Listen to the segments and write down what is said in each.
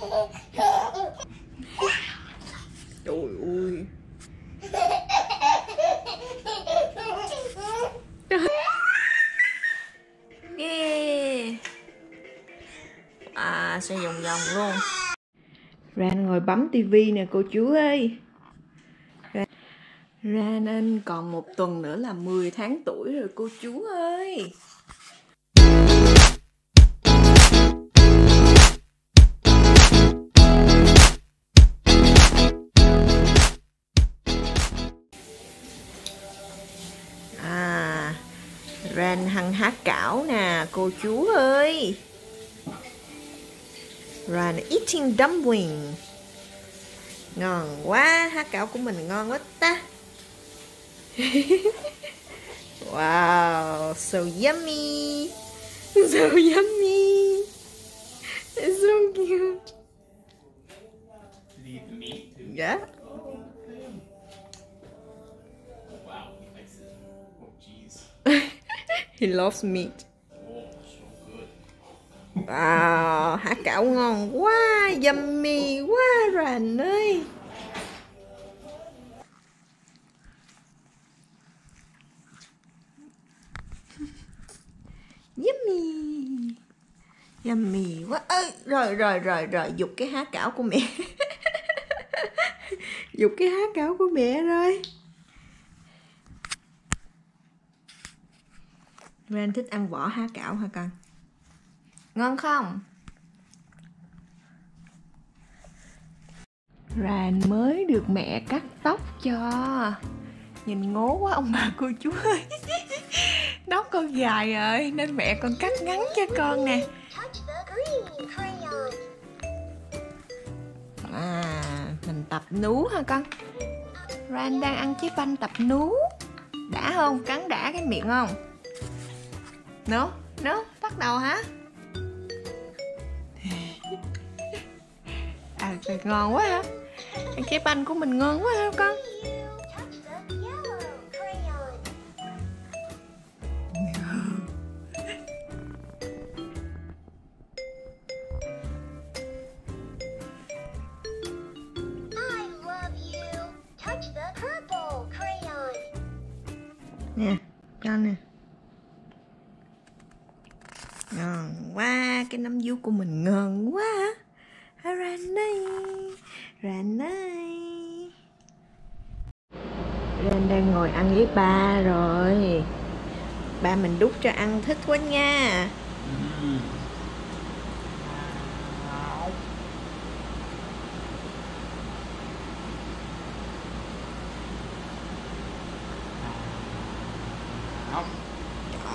Trời ơi. Yeah. À, sẽ vòng vòng luôn. Ryan ngồi bấm tivi nè cô chú ơi. Ryan còn một tuần nữa là 10 tháng tuổi rồi cô chú ơi. À, Ryan hăng hái cảo nè cô chú ơi. Ryan eating dumpling. Ngon quá, há cảo của mình ngon quá ta. Wow, so yummy. So yummy. It's so cute. Leave me too. Yeah. Wow, he likes it. Oh jeez. He loves meat. Wow, há cảo ngon quá, yummy quá Ryan ơi. Yummy. Yummy quá. Ơi, rồi dục cái há cảo của mẹ. Dục cái há cảo của mẹ rồi. Ryan thích ăn vỏ há cảo hả con? Ngon không? Ryan mới được mẹ cắt tóc cho. Nhìn ngố quá ông bà cô chú ơi. Tóc con dài rồi nên mẹ con cắt ngắn cho con nè. À, mình tập nú hả con? Ryan đang ăn chiếc banh tập nú. Đã không? Cắn đã cái miệng không? Nú, nú, bắt đầu hả? À, ngon quá hả? Ăn trái banh của mình ngon quá hả con? Nè, cho nè. Ngon quá, cái nấm vú của mình ngon quá. Ryan ơi, Ryan ơi. Ryan đang ngồi ăn với ba rồi. Ba mình đút cho ăn thích quá nha.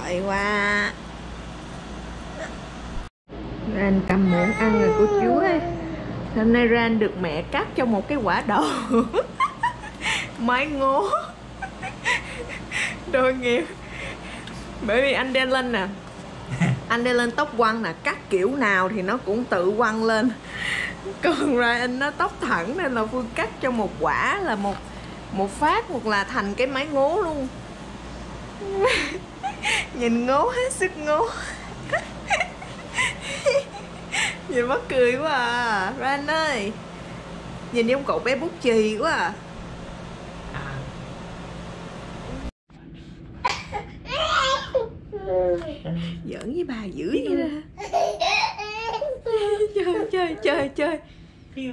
Trời quá. Ryan cầm muỗng ăn rồi cô chú ơi. Hôm nay Ryan được mẹ cắt cho một cái quả đầu. Mái ngố. Đôi nghiệp. Bởi vì anh đeo lên nè. Anh đeo lên tóc quăn nè. Cắt kiểu nào thì nó cũng tự quăn lên. Còn Ryan nó tóc thẳng nên là Phương cắt cho một quả là một phát hoặc là thành cái mái ngố luôn. Nhìn ngố hết sức ngố. Nhìn mắc cười quá à. Ryan ơi, nhìn giống cậu bé bút chì quá à. Giỡn với bà dữ vậy ra. Chơi trời ơi, giỡn. Trời ơi.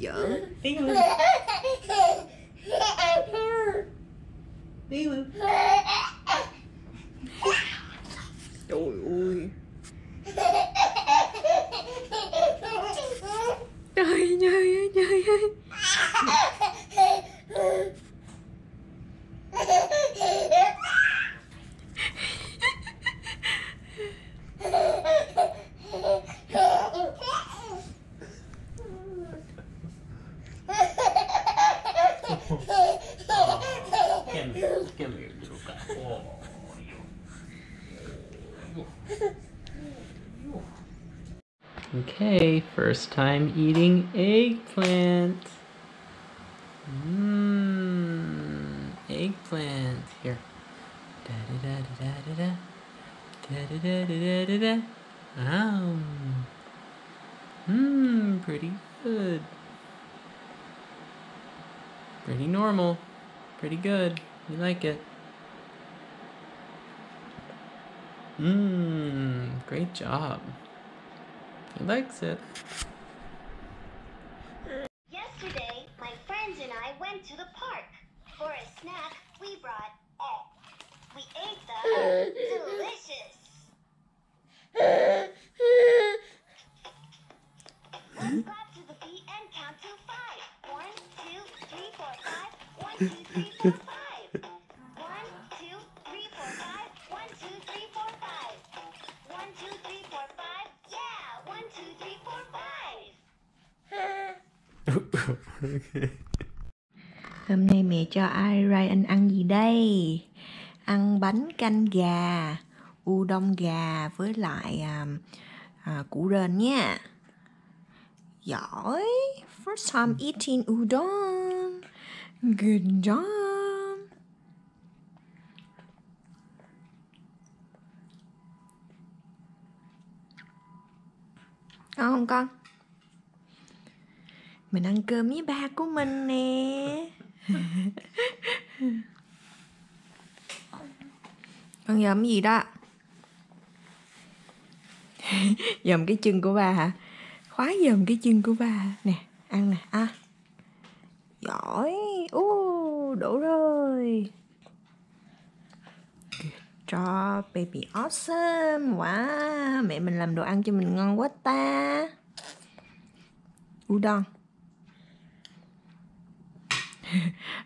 Trời ơi. Okay, first time eating eggplant. Eggplant here. Da da da da da da. Pretty good. Pretty normal. Pretty good. You like it. Great job. He likes it. Yesterday, my friends and I went to the park. For a snack, we brought eggs. We ate them. Delicious. Let's clap to the beat and count to 5. 1, 2, 3, 4, 5. 1, 2, 3, 4, 5. 1, 2, 3, 4, 5. 1, 2, 3, 4, 5. 1, 2, 3, 4, 5. Yeah, 1, 2, 3, 4, 5. Hôm nay mẹ cho Ryan ăn gì đây? Ăn bánh canh gà, udon gà với lại củ rền nha. Giỏi! First time eating udon. Good job! Ngon không con? Mình ăn cơm với ba của mình nè. Con dòm cái gì đó? Dòm cái chân của ba hả? Khóa dòm cái chân của ba nè, ăn nè. À, giỏi. Đổ rồi. Good job baby, awesome. Wow, mẹ mình làm đồ ăn cho mình ngon quá ta. Udon.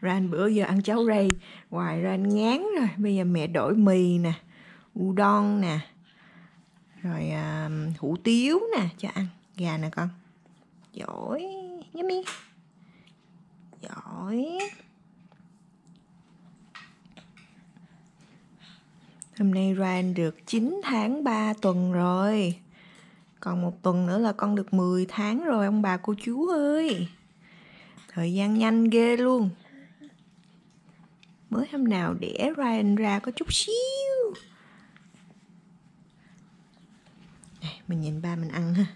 Ryan bữa giờ ăn cháo rây hoài, Ryan ngán rồi. Bây giờ mẹ đổi mì nè, udon nè, rồi hủ tiếu nè cho ăn. Gà nè con. Giỏi. Yummy. Giỏi. Hôm nay Ryan được 9 tháng 3 tuần rồi. Còn một tuần nữa là con được 10 tháng rồi ông bà cô chú ơi. Thời gian nhanh ghê luôn. Mới hôm nào đẻ Ryan ra có chút xíu. Này, mình nhìn ba mình ăn ha.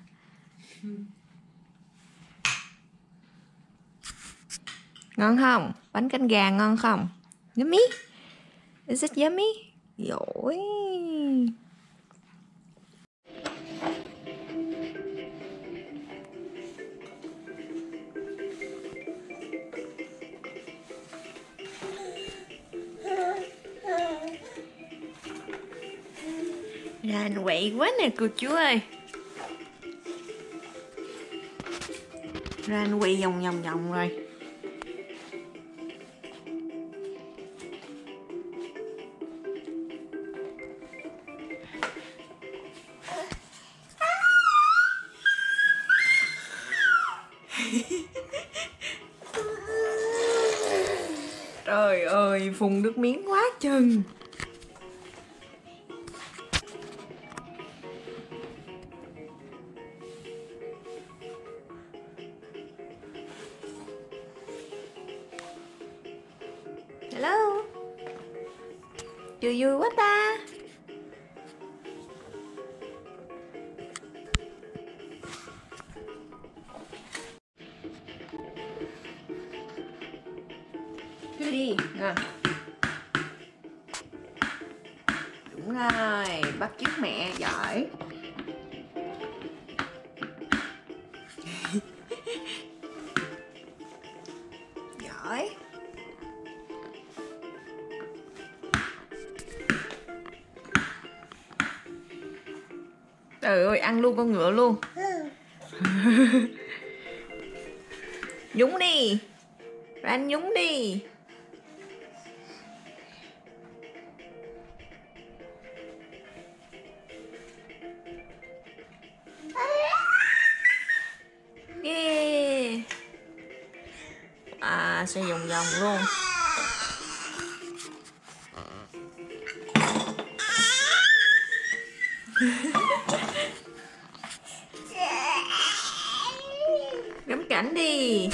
Ngon không? Bánh canh gà ngon không? Yummy? Is it yummy? Giỏi. Ryan quậy quá nè cô chú ơi. Ryan quậy vòng rồi. Trời ơi, phun nước miếng quá chừng. Hello. Chơi vui quá ta. Chơi đi. À. Đúng rồi, bắt chước mẹ giỏi. Giỏi. Trời ơi, ăn luôn con ngựa luôn. Nhúng đi. Rồi anh nhúng đi. Yeah. À, sẽ vòng vòng luôn. Ngắm cảnh đi.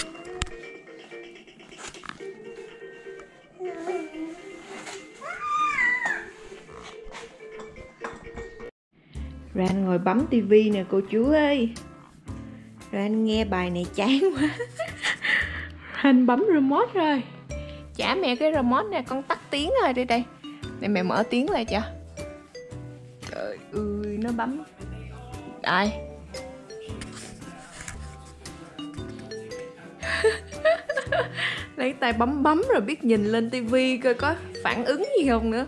Rồi anh ngồi bấm tivi nè cô chú ơi. Rồi anh nghe bài này chán quá. Anh bấm remote rồi. Trả mẹ cái remote nè, con tắt tiếng rồi đây đây. Để mẹ mở tiếng lại cho. Trời ơi, nó bấm. Đây. Lấy tay bấm rồi biết nhìn lên tivi coi có phản ứng gì không nữa.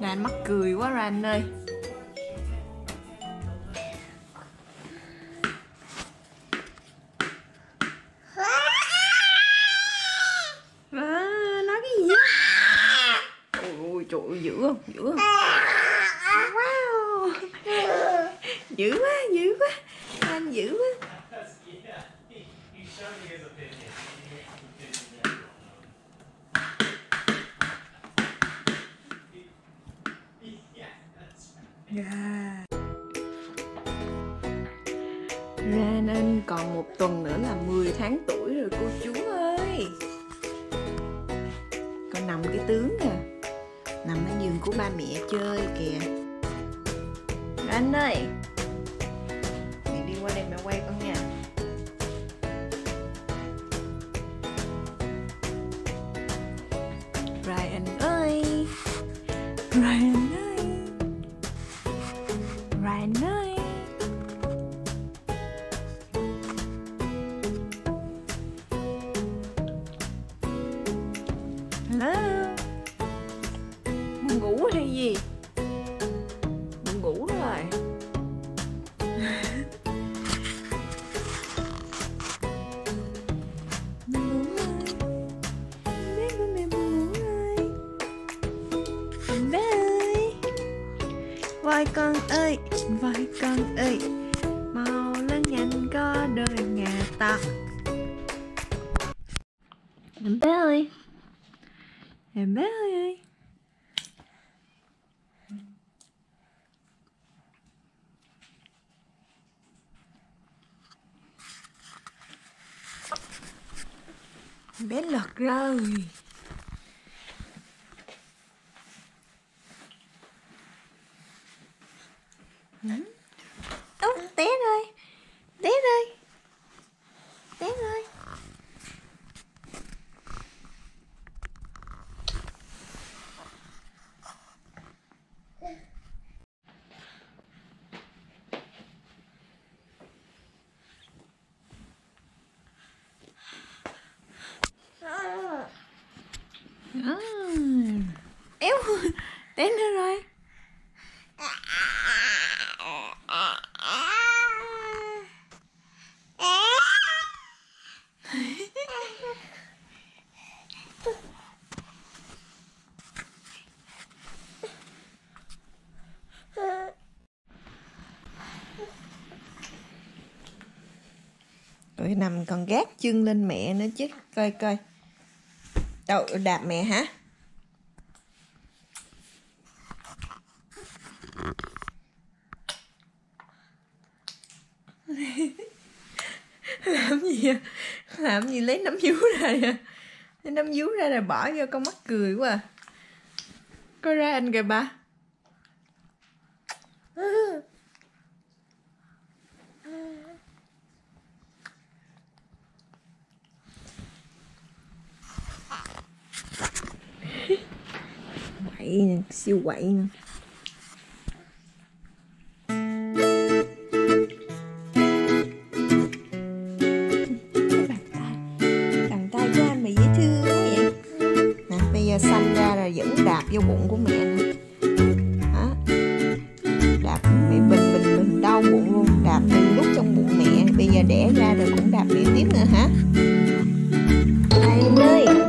Nè anh mắc cười quá ra anh ơi. À, nói cái gì vậy? Ôi trời ơi, dữ không? Dữ không? Wow. Dữ quá, dữ quá. Anh dữ quá. Ra nên còn một tuần nữa là 10 tháng tuổi rồi cô chú ơi. Con nằm cái tướng nè, nằm ở giường của ba mẹ chơi kìa. Rồi anh ơi, mẹ đi qua đây mẹ quay con nha. Ryan ơi, Ryan ơi, Ryan ơi. Hello. Buồn ngủ hay gì? Buồn ngủ rồi. Buồn ngủ rồi. Bé của mẹ buồn ngủ rồi. Bé ơi. Voi con ơi. Voi con ơi, mau lớn nhanh có đời nhà ta. Em bé ơi, em bé ơi. Em bé lật rồi. Té rồi, té rồi, té rồi. Éo, té nữa rồi. Tụi nằm còn gác chân lên mẹ nữa chứ. Coi coi. Đâu, đạp mẹ hả? Làm gì vậy? Làm gì lấy nắm vú ra vậy? Lấy nắm vú ra rồi bỏ vô, con mắc cười quá à. Coi ra anh kìa ba. Quậy nè, siêu quậy nè. Bàn tay của anh mà dễ thương quá vậy. Nè, bây giờ sanh ra rồi vẫn đạp vô bụng của mẹ nữa. Đó. Đạp mẹ bình đau bụng luôn. Đạp từ lúc trong bụng mẹ. Bây giờ đẻ ra rồi cũng đạp mẹ tiếp nữa hả? Đây ơi.